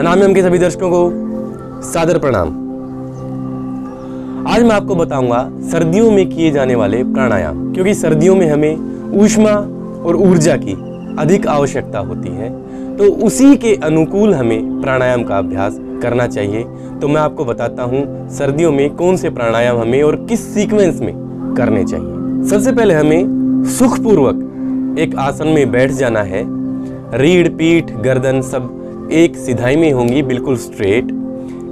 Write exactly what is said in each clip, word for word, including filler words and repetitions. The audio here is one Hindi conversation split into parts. अनामयम के सभी दर्शकों को सादर प्रणाम। आज मैं आपको बताऊंगा सर्दियों में किए जाने वाले प्राणायाम, क्योंकि सर्दियों में हमें ऊष्मा और ऊर्जा की अधिक आवश्यकता होती है, तो उसी के अनुकूल हमें प्राणायाम का अभ्यास करना चाहिए। तो मैं आपको बताता हूँ सर्दियों में कौन से प्राणायाम हमें और किस सीक्वेंस में करने चाहिए। सबसे पहले हमें सुखपूर्वक एक आसन में बैठ जाना है। रीढ़, पीठ, गर्दन सब एक सिधाई में होंगी, बिल्कुल स्ट्रेट।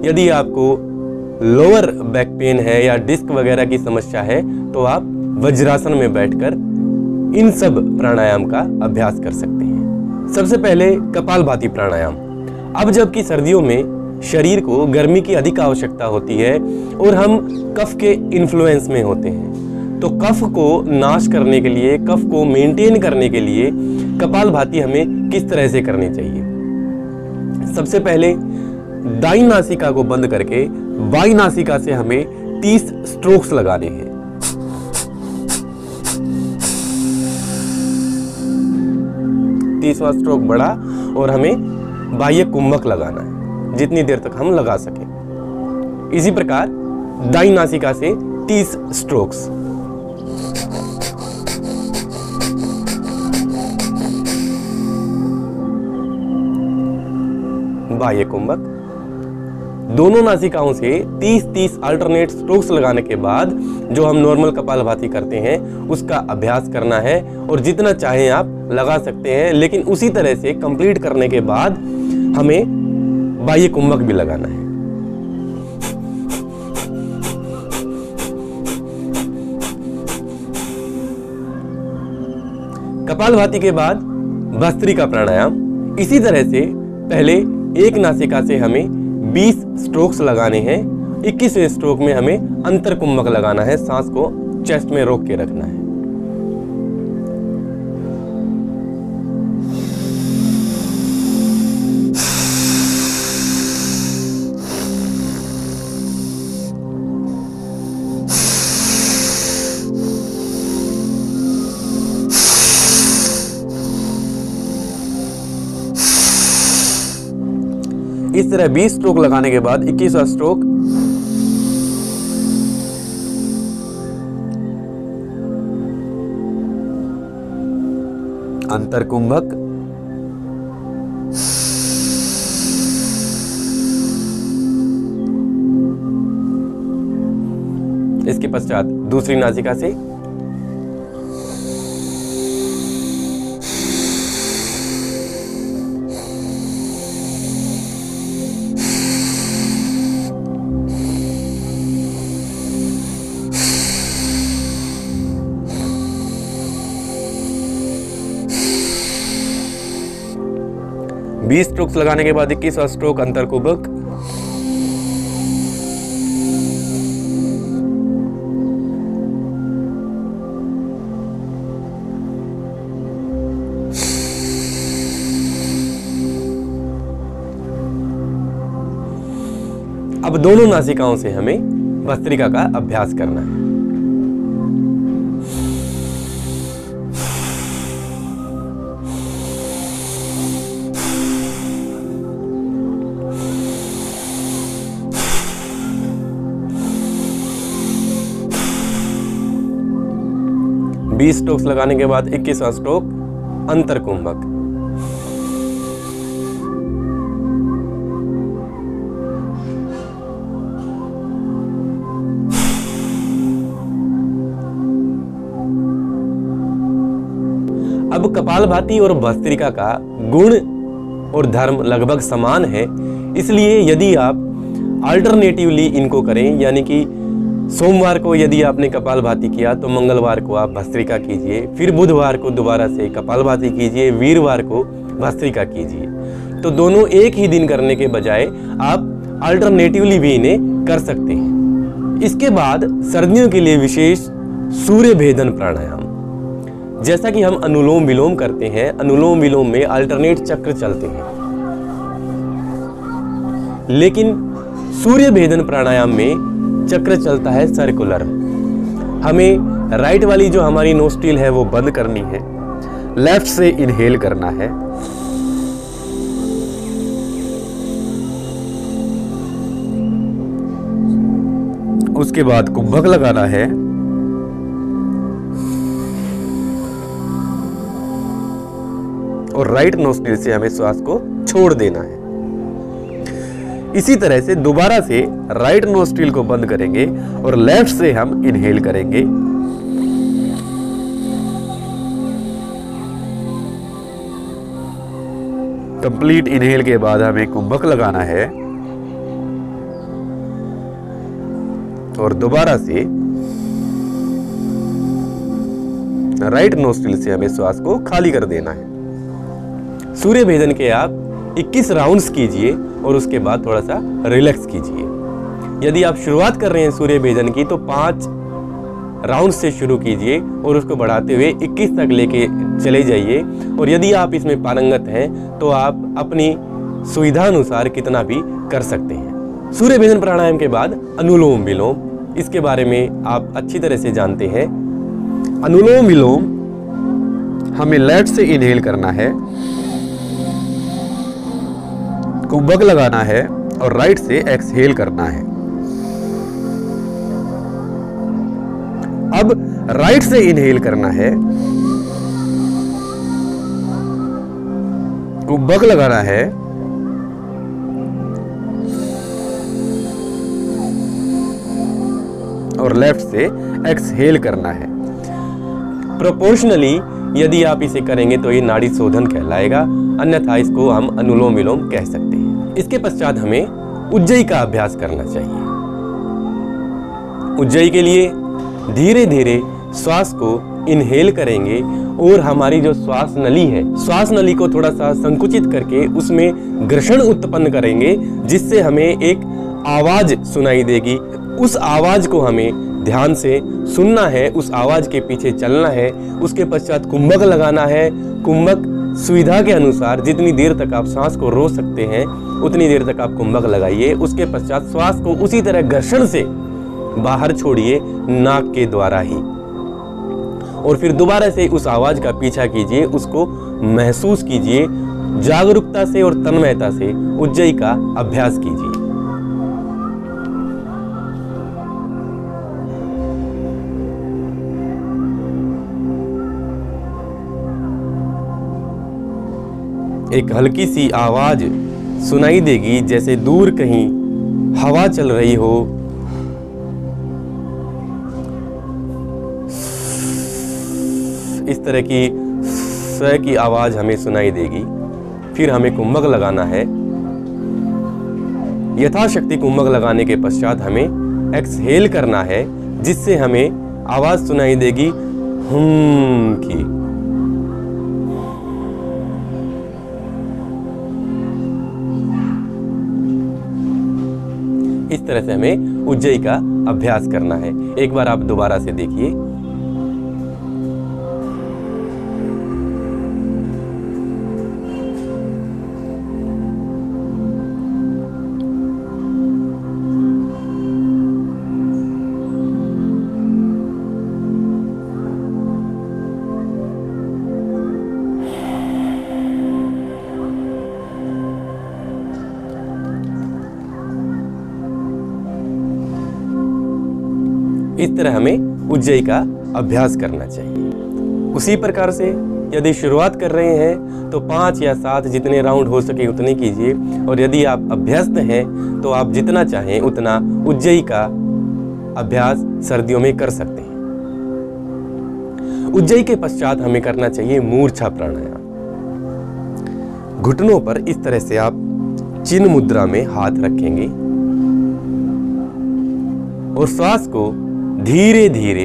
यदि आपको लोअर बैक पेन है या डिस्क वगैरह की समस्या है तो आप वज्रासन में बैठकर इन सब प्राणायाम का अभ्यास कर सकते हैं। सबसे पहले कपालभाति प्राणायाम। अब जबकि सर्दियों में शरीर को गर्मी की अधिक आवश्यकता होती है और हम कफ के इन्फ्लुएंस में होते हैं, तो कफ को नाश करने के लिए, कफ को मेंटेन करने के लिए कपालभाति हमें किस तरह से करनी चाहिए। सबसे पहले दाईं नासिका को बंद करके बाईं नासिका से हमें तीस स्ट्रोक्स लगाने हैं। तीसवां स्ट्रोक बड़ा और हमें बाह्य कुंभक लगाना है, जितनी देर तक हम लगा सके। इसी प्रकार दाईं नासिका से तीस स्ट्रोक्स। बाह्य कुंभक। दोनों नासिकाओं से तीस तीस अल्टरनेट स्ट्रोक्स लगाने के बाद जो हम नॉर्मल कपालभाति करते हैं उसका अभ्यास करना है, और जितना चाहें आप लगा सकते हैं, लेकिन उसी तरह से कंप्लीट करने के बाद हमें बाह्य कुंभक भी लगाना है। कपालभाति के बाद भस्त्रिका प्राणायाम। इसी तरह से पहले एक नासिका से हमें बीस स्ट्रोक्स लगाने हैं। इक्कीसवें स्ट्रोक में हमें अंतर कुंभक लगाना है, सांस को चेस्ट में रोक के रखना है। इस तरह बीस स्ट्रोक लगाने के बाद इक्कीसवां स्ट्रोक अंतर कुंभक। इसके पश्चात दूसरी नासिका से बीस स्ट्रोक्स लगाने के बाद इक्कीसवां स्ट्रोक अंतर कुंभक। अब दोनों नासिकाओं से हमें भस्त्रिका का अभ्यास करना है। बीस स्ट्रोक्स लगाने के बाद इक्कीसवां स्ट्रोक अंतर कुंभक। अब कपालभाति और भस्त्रिका का गुण और धर्म लगभग समान है, इसलिए यदि आप अल्टरनेटिवली इनको करें, यानी कि सोमवार को यदि आपने कपालभाति किया तो मंगलवार को आप भस्त्रिका कीजिए, फिर बुधवार को दोबारा से कपालभाति कीजिए, वीरवार को भस्त्रिका कीजिए, तो दोनों एक ही दिन करने के बजाय आप अल्टरनेटिवली भी इन्हें कर सकते हैं। इसके बाद सर्दियों के लिए विशेष सूर्य भेदन प्राणायाम। जैसा कि हम अनुलोम विलोम करते हैं, अनुलोम विलोम में अल्टरनेट चक्र चलते हैं, लेकिन सूर्य भेदन प्राणायाम में चक्र चलता है सर्कुलर। हमें राइट वाली जो हमारी नोस्ट्रिल है वो बंद करनी है, लेफ्ट से इनहेल करना है। उसके बाद कुंभक लगाना है। और राइट नोस्ट्रिल से हमें श्वास को छोड़ देना है। इसी तरह से दोबारा से राइट नोस्ट्रिल को बंद करेंगे और लेफ्ट से हम इनहेल करेंगे। कंप्लीट इनहेल के बाद हमें कुंभक लगाना है और दोबारा से राइट नोस्ट्रिल से हमें श्वास को खाली कर देना है। सूर्य भेदन के आप इक्कीस राउंड्स कीजिए और उसके बाद थोड़ा सा रिलैक्स कीजिए। यदि आप शुरुआत कर रहे हैं सूर्य भेदन की तो पाँच राउंड से शुरू कीजिए और उसको बढ़ाते हुए इक्कीस तक लेके चले जाइए। और यदि आप इसमें पारंगत हैं तो आप अपनी सुविधानुसार कितना भी कर सकते हैं। सूर्य भेदन प्राणायाम के बाद अनुलोम विलोम, इसके बारे में आप अच्छी तरह से जानते हैं। अनुलोम विलोम हमें लेफ्ट से इनहेल करना है, कुंभक लगाना है और राइट से एक्सहेल करना है। अब राइट से इनहेल करना है, कुंभक लगाना है और लेफ्ट से एक्सहेल करना है। प्रोपोर्शनली यदि आप इसे करेंगे तो ये नाड़ी शोधन कहलाएगा, अन्यथा इसको हम अनुलोम विलोम कह सकते हैं। इसके पश्चात हमें उज्जयी का अभ्यास करना चाहिए। उज्जयी के लिए धीरे धीरे श्वास को इनहेल करेंगे और हमारी जो श्वास नली है, श्वास नली को थोड़ा सा संकुचित करके उसमें घर्षण उत्पन्न करेंगे, जिससे हमें एक आवाज सुनाई देगी। उस आवाज को हमें ध्यान से सुनना है, उस आवाज के पीछे चलना है। उसके पश्चात कुंभक लगाना है। कुंभक सुविधा के अनुसार जितनी देर तक आप सांस को रोक सकते हैं उतनी देर तक आप कुंभक लगाइए। उसके पश्चात श्वास को उसी तरह घर्षण से बाहर छोड़िए नाक के द्वारा ही, और फिर दोबारा से उस आवाज का पीछा कीजिए, उसको महसूस कीजिए। जागरूकता से और तन्मयता से उज्जयी का अभ्यास कीजिए। एक हल्की सी आवाज सुनाई देगी, जैसे दूर कहीं हवा चल रही हो। इस तरह की स की आवाज हमें सुनाई देगी। फिर हमें कुंभक लगाना है। यथाशक्ति कुंभक लगाने के पश्चात हमें एक्सहेल करना है, जिससे हमें आवाज सुनाई देगी हम की। इस तरह से हमें उज्जयी का अभ्यास करना है। एक बार आप दोबारा से देखिए। इस तरह हमें उज्जयी का अभ्यास करना चाहिए। उसी प्रकार से यदि शुरुआत कर रहे हैं तो पाँच या सात जितने राउंड हो सके उतने कीजिए, और यदि आप अभ्यस्त हैं तो आप जितना चाहें उतना उज्जयी का अभ्यास सर्दियों में कर सकते हैं। उज्जयी के पश्चात हमें करना चाहिए मूर्छा प्राणायाम। घुटनों पर इस तरह से आप चिन्ह मुद्रा में हाथ रखेंगे और श्वास को धीरे धीरे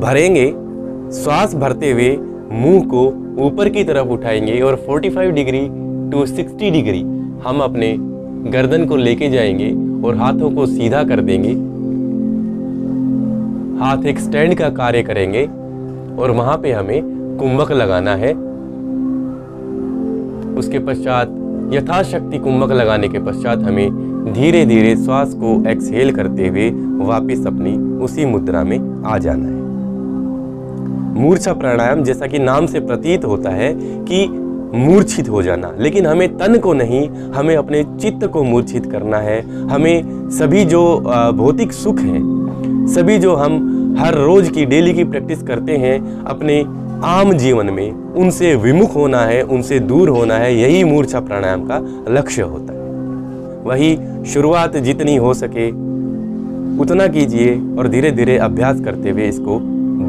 भरेंगे। श्वास भरते हुए मुंह को ऊपर की तरफ उठाएंगे और पैंतालीस डिग्री टू साठ डिग्री हम अपने गर्दन को लेके जाएंगे और हाथों को सीधा कर देंगे। हाथ एक स्टैंड का कार्य करेंगे और वहां पे हमें कुंभक लगाना है। उसके पश्चात यथाशक्ति कुंभक लगाने के पश्चात हमें धीरे धीरे श्वास को एक्सहेल करते हुए वापस अपनी उसी मुद्रा में आ जाना है। मूर्छा प्राणायाम, जैसा कि नाम से प्रतीत होता है कि मूर्छित हो जाना, लेकिन हमें तन को नहीं, हमें अपने चित्त को मूर्छित करना है। हमें सभी जो भौतिक सुख हैं सभी जो हम हर रोज की डेली की प्रैक्टिस करते हैं अपने आम जीवन में, उनसे विमुख होना है, उनसे दूर होना है, यही मूर्छा प्राणायाम का लक्ष्य होता है। वही शुरुआत जितनी हो सके उतना कीजिए और धीरे धीरे अभ्यास करते हुए इसको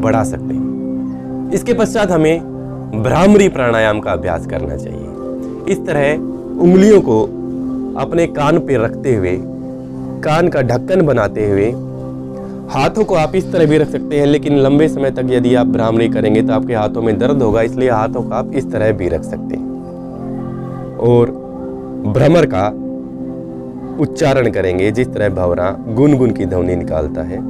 बढ़ा सकते हैं। इसके पश्चात हमें भ्रामरी प्राणायाम का अभ्यास करना चाहिए। इस तरह उंगलियों को अपने कान पर रखते हुए, कान का ढक्कन बनाते हुए, हाथों को आप इस तरह भी रख सकते हैं, लेकिन लंबे समय तक यदि आप भ्रामरी करेंगे तो आपके हाथों में दर्द होगा, इसलिए हाथों को आप इस तरह भी रख सकते हैं और भ्रमर का उच्चारण करेंगे, जिस तरह भंवरा गुनगुन की ध्वनि निकालता है।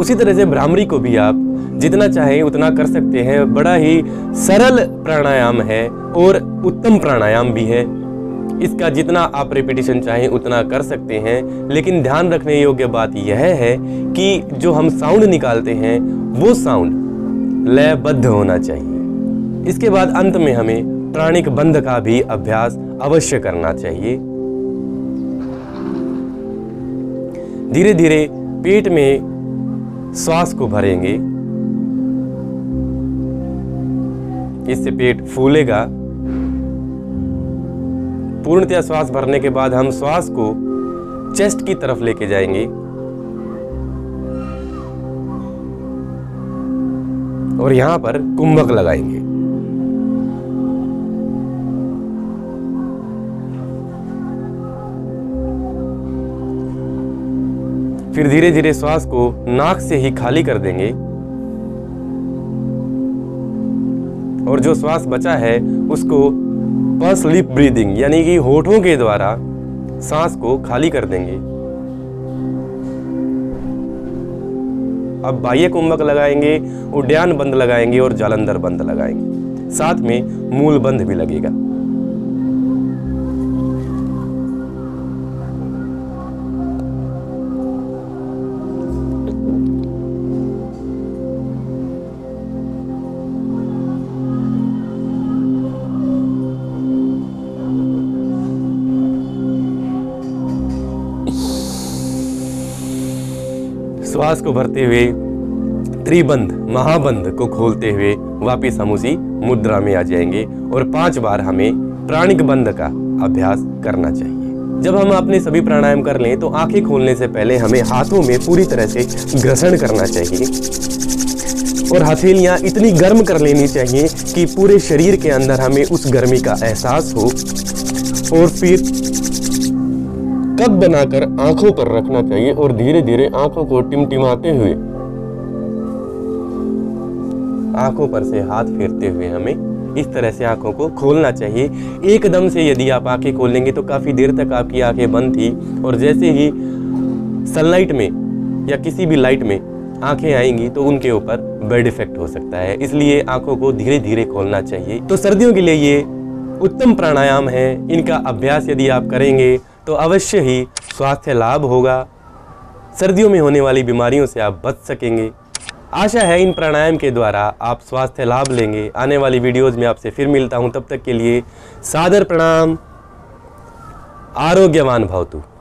उसी तरह से भ्रामरी को भी आप जितना चाहें उतना कर सकते हैं। बड़ा ही सरल प्राणायाम है और उत्तम प्राणायाम भी है। इसका जितना आप रिपीटिशन चाहें उतना कर सकते हैं, लेकिन ध्यान रखने योग्य बात यह है कि जो हम साउंड निकालते हैं वो साउंड लयबद्ध होना चाहिए। इसके बाद अंत में हमें प्राणिक बंध का भी अभ्यास अवश्य करना चाहिए। धीरे धीरे पेट में श्वास को भरेंगे, इससे पेट फूलेगा। पूर्णतया श्वास भरने के बाद हम श्वास को चेस्ट की तरफ लेके जाएंगे और यहां पर कुंभक लगाएंगे। फिर धीरे धीरे श्वास को नाक से ही खाली कर देंगे और जो श्वास बचा है उसको पल्स लिप ब्रीदिंग यानी कि होठों के द्वारा सांस को खाली कर देंगे। अब बाह्य कुंभक लगाएंगे, उड्डयन बंद लगाएंगे और जालंधर बंद लगाएंगे, साथ में मूल बंद भी लगेगा। श्वास को भरते हुए त्रिबंध महाबंध को खोलते हुए वापिस हम उसी मुद्रा में आ जाएंगे और पांच बार हमें प्राणिक बंध का अभ्यास करना चाहिए। जब हम अपने सभी प्राणायाम कर लें तो आंखें खोलने से पहले हमें हाथों में पूरी तरह से घर्षण करना चाहिए और हथेलियां इतनी गर्म कर लेनी चाहिए कि पूरे शरीर के अंदर हमें उस गर्मी का एहसास हो। और फिर कप बनाकर आंखों पर रखना चाहिए और धीरे धीरे आंखों को टिमटिमाते हुए, आंखों पर से हाथ फेरते हुए हमें इस तरह से आंखों को खोलना चाहिए। एकदम से यदि आप आंखें खोलेंगे तो काफी देर तक आपकी आंखें बंद थी और जैसे ही सनलाइट में या किसी भी लाइट में आंखें आएंगी तो उनके ऊपर बैड इफेक्ट हो सकता है, इसलिए आंखों को धीरे धीरे खोलना चाहिए। तो सर्दियों के लिए ये उत्तम प्राणायाम है। इनका अभ्यास यदि आप करेंगे तो अवश्य ही स्वास्थ्य लाभ होगा, सर्दियों में होने वाली बीमारियों से आप बच सकेंगे। आशा है इन प्राणायाम के द्वारा आप स्वास्थ्य लाभ लेंगे। आने वाली वीडियोस में आपसे फिर मिलता हूं, तब तक के लिए सादर प्रणाम। आरोग्यवान भवतु।